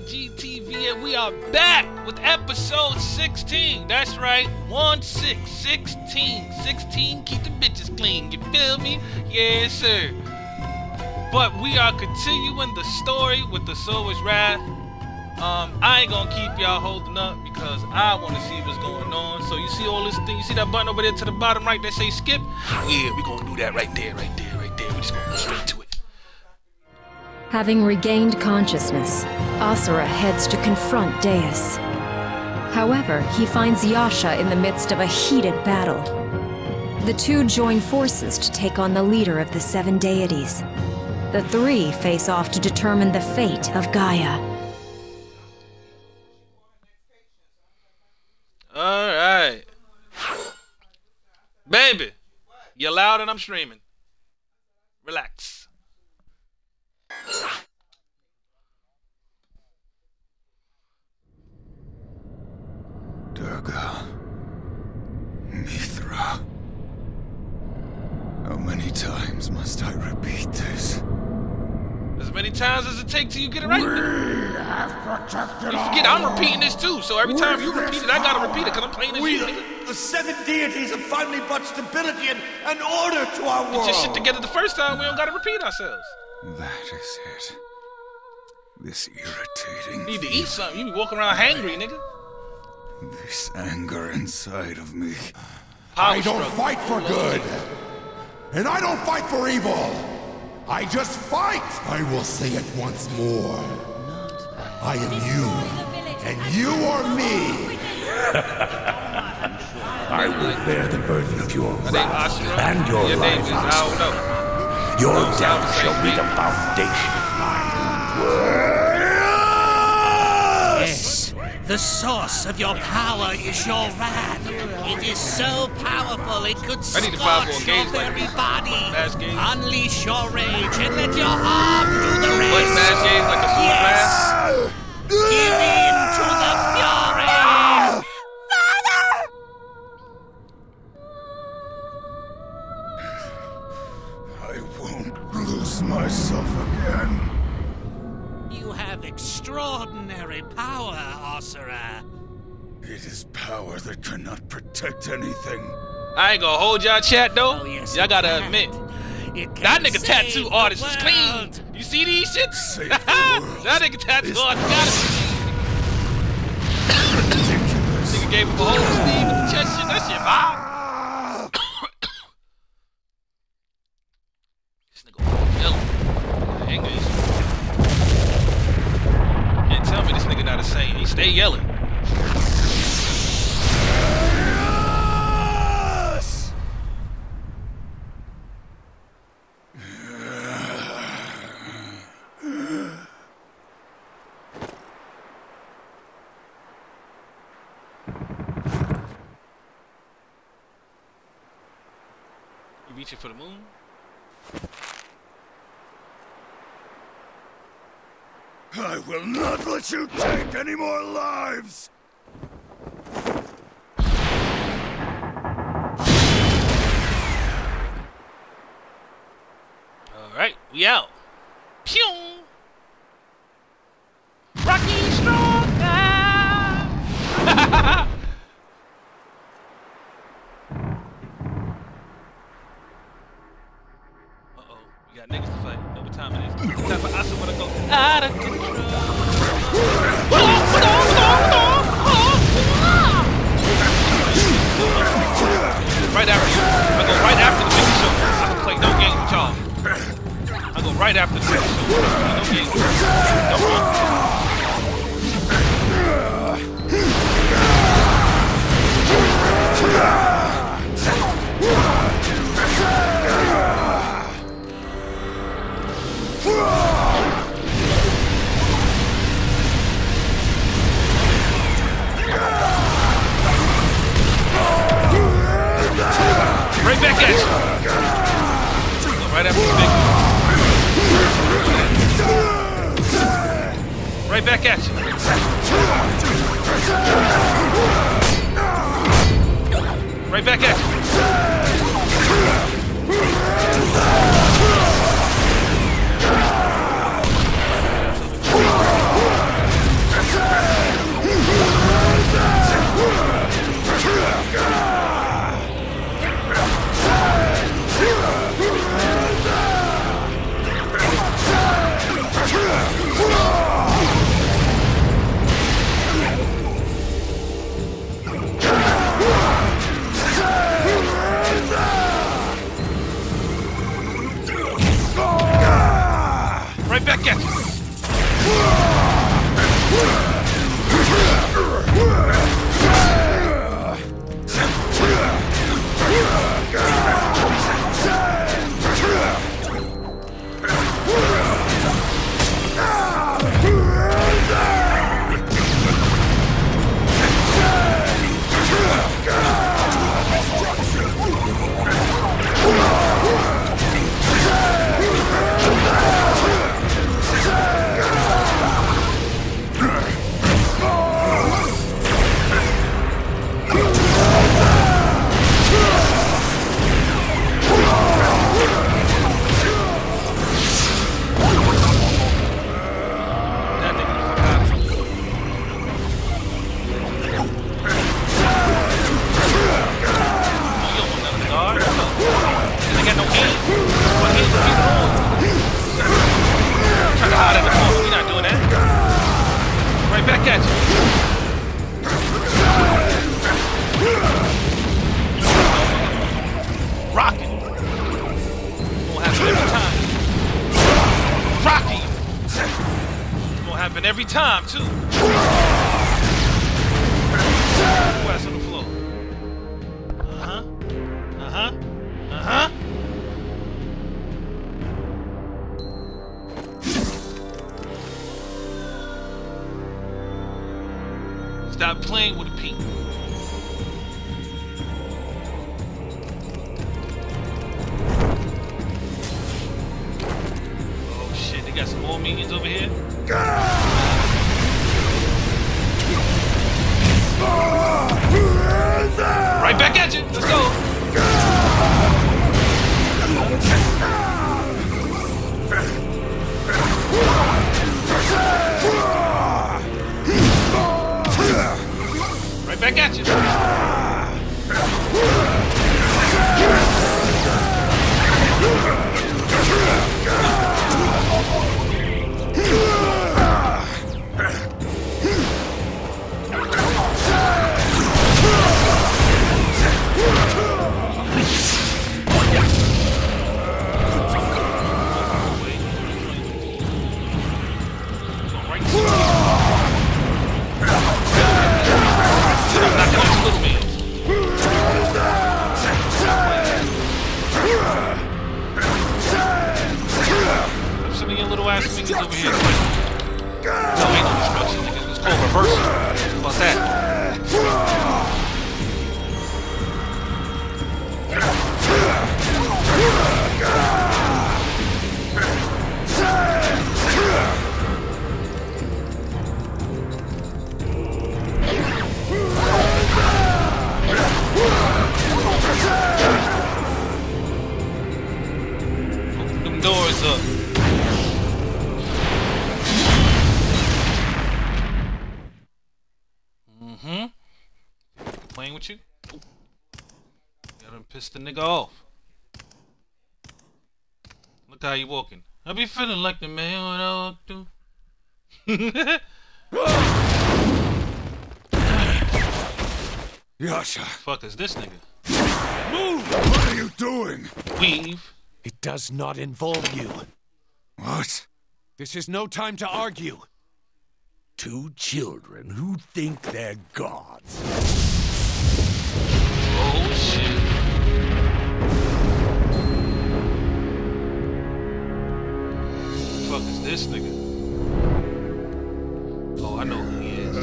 GTV, and we are back with episode 16. That's right, 16, keep the bitches clean, you feel me? Yes, sir. But we are continuing the story with the Asura's Wrath. I ain't gonna keep y'all holding up because I want to see what's going on. So you see all this thing, you see that button over there to the bottom right that say skip? Yeah, we gonna do that right there. We just gonna go straight to it. Having regained consciousness, Asura heads to confront Deus. However, he finds Yasha in the midst of a heated battle. The two join forces to take on the leader of the seven deities. The three face off to determine the fate of Gaia. All right. Baby, you're loud and I'm streaming. Relax. Durga Mithra. How many times must I repeat this? As many times as it takes till you get it right. You forget I'm repeating this too, so every time you repeat it, I gotta repeat it because I'm playing this shit. The seven deities have finally brought stability and order to our world. Get your shit together the first time, we don't gotta repeat ourselves. That is it. This irritating. You need to eat something. You be walking around hangry, nigga. This anger inside of me. I don't fight for good, and I don't fight for evil. I just fight. I will say it once more. I am you, and you are me. I will bear the burden of your wrath and your life, Asura. Your death shall be the foundation of my world. Yes, the source of your power is your wrath. It is so powerful it could scorch your very body. Unleash your rage and let your arm do the rest. Yes, give in to the fury. Myself again. You have extraordinary power, Asura. It is power that cannot protect anything. I ain't gonna hold y'all chat though. Oh, yes, y'all gotta admit, that nigga tattoo artist is clean. You see these shits? That nigga tattoo artist got it. Ridiculous. Nigga gave him a whole sleeve with the chest shit. That shit vibe. Can't tell me this nigga not the same. He stay yelling. Yes! You reaching for the moon? I will not let you take any more lives! Alright, we out. Pew! Rocky strong now! Uh-oh, we got niggas to fight. I know what time it is. It's time for Asura wanna go out of control. Right back at you. time, too. Ass on the floor. Uh-huh. Uh-huh. Uh-huh. Stop playing with the people. Oh shit, they got some more minions over here. Right back at you. Let's go. Right back at you. The nigga off. Look how you walking. I be feeling like the man when I walk through. Yasha. Fuck is this nigga? Move! What are you doing? Weave. It does not involve you. What? This is no time to argue. Two children who think they're gods. Oh shit. What the fuck is this nigga? Oh, I know who he is.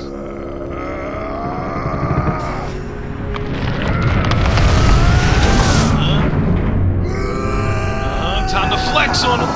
Time to flex on him.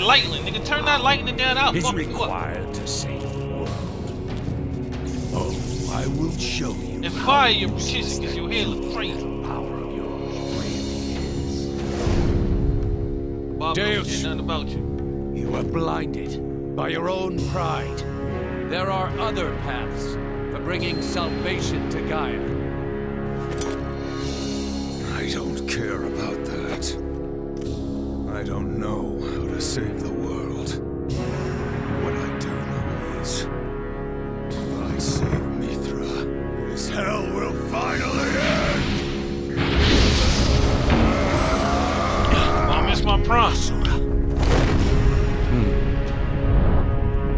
Lightning, nigga, turn that lightning down. I'll fuck you up. To save the world. Oh, I will show you. And fire your shit because your hair looks crazy. The power of yours really is. Bob Deus, don't care nothing about you. You are blinded by your own pride. There are other paths for bringing salvation to Gaia. I don't care about that. I don't know how to save the world. What I do know is, if I save Mithra, this hell will finally end! I miss my prom.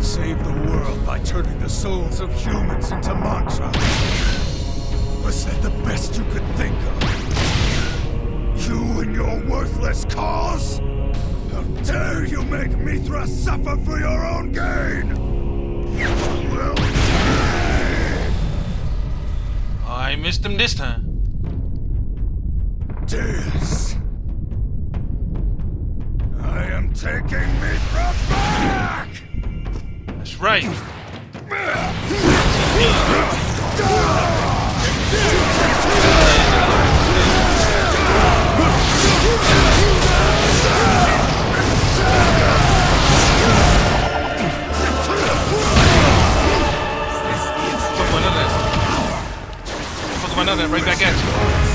Save the world by turning the souls of humans into mantras. was that the best you could think of? You and your worthless cause? How dare you make Mithra suffer for your own gain? Well, I missed him this time. Deus, I am taking Mithra back! That's right. Fuck my nut, right back at you.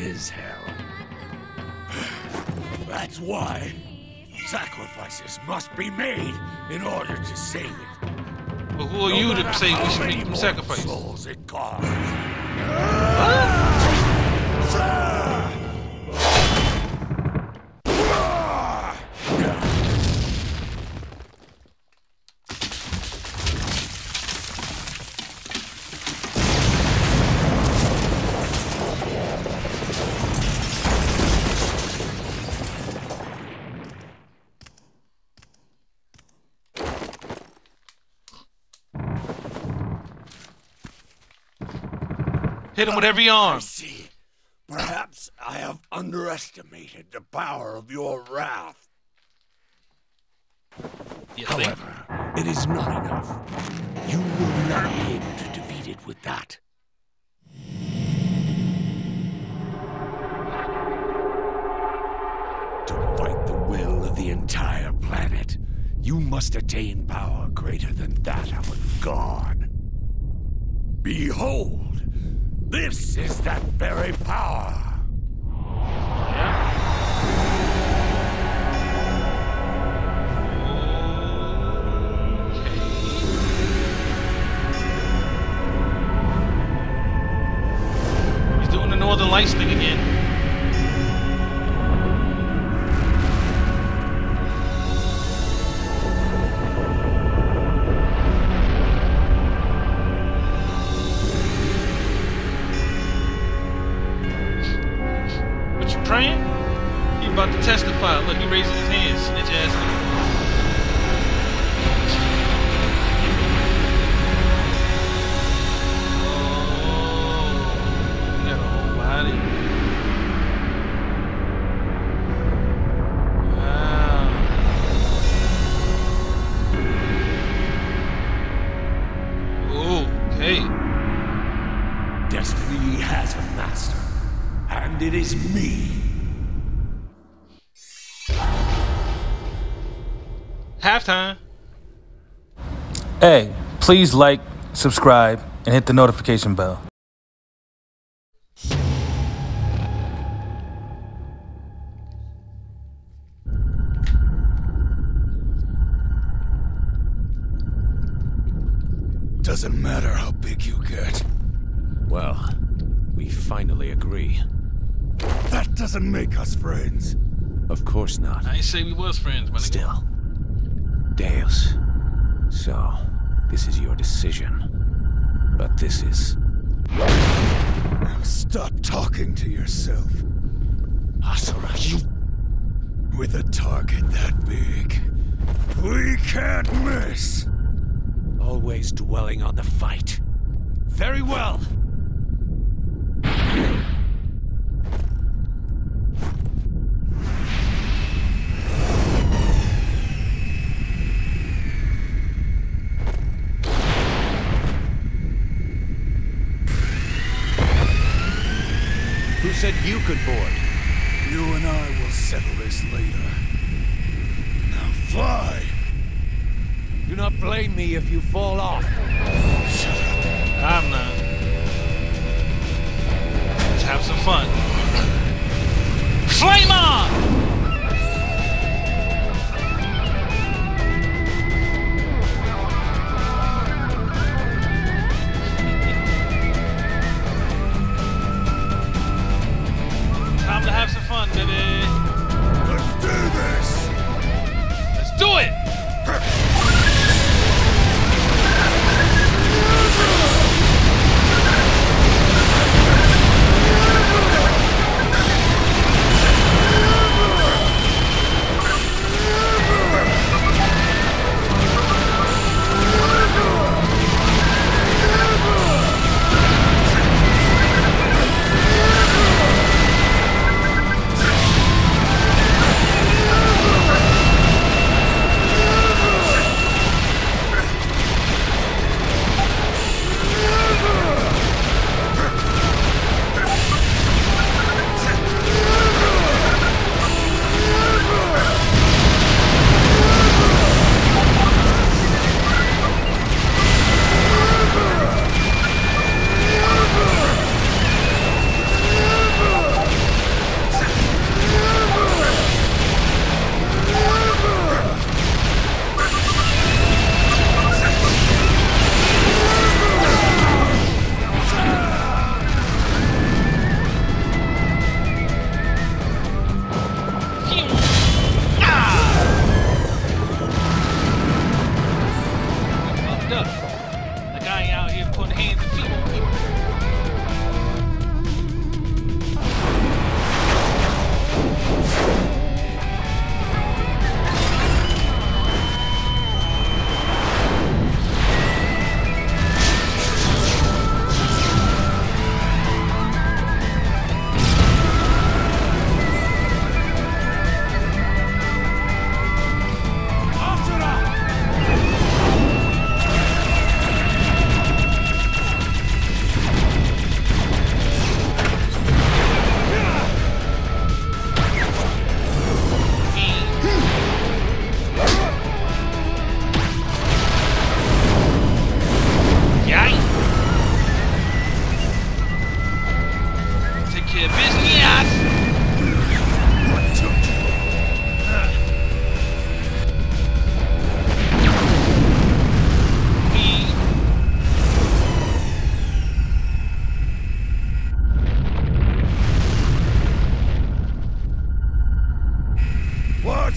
His hell. That's why sacrifices must be made in order to save it. But who are you to say we should make them sacrifice? Souls it costs. Hit him with every arm. I see. Perhaps I have underestimated the power of your wrath. However, it is not enough. You will not be able to defeat it with that. To fight the will of the entire planet, you must attain power greater than that of a god. Behold, this is that very power. Northern Lights thing again. What you praying? He about to testify. Look, he raising his hands, snitch ass. Halftime. Hey, please like, subscribe, and hit the notification bell. Doesn't matter how big you get. Well, we finally agree. That doesn't make us friends. Of course not. I ain't say we was friends, but still. Deus. So, this is your decision. But this is... Now stop talking to yourself. Asura, you... With a target that big, we can't miss. Always dwelling on the fight. Very well. Who said you could board? You and I will settle this later. Now fly! Do not blame me if you fall off. Shut up. I'm not. Let's have some fun. Flame on!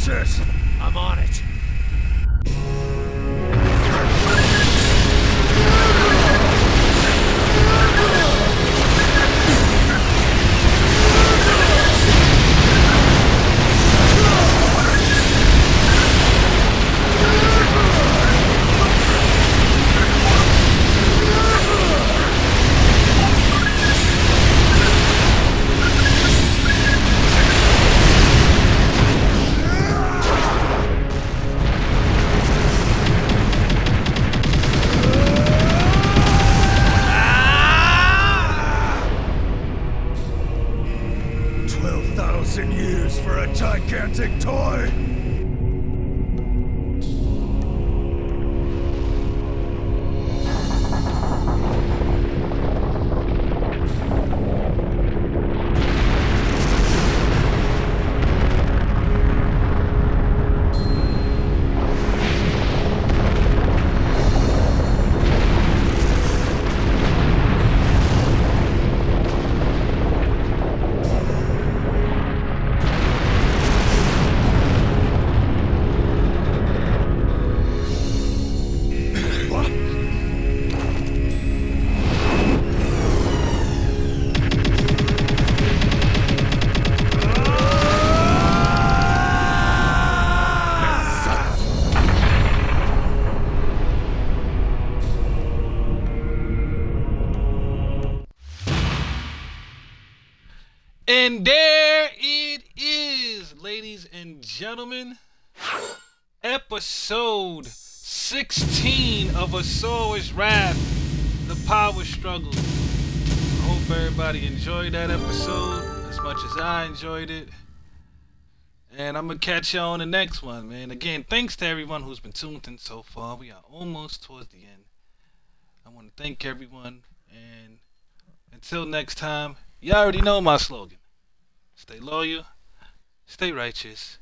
answers. I'm on it. And there it is, ladies and gentlemen. Episode 16 of Asura's Wrath, the power struggle. I hope everybody enjoyed that episode as much as I enjoyed it. And I'm going to catch y'all on the next one, man. Again, thanks to everyone who's been tuned in so far. We are almost towards the end. I want to thank everyone. And until next time, y'all already know my slogan. Stay loyal, stay righteous,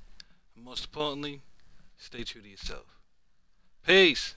and most importantly, stay true to yourself. Peace.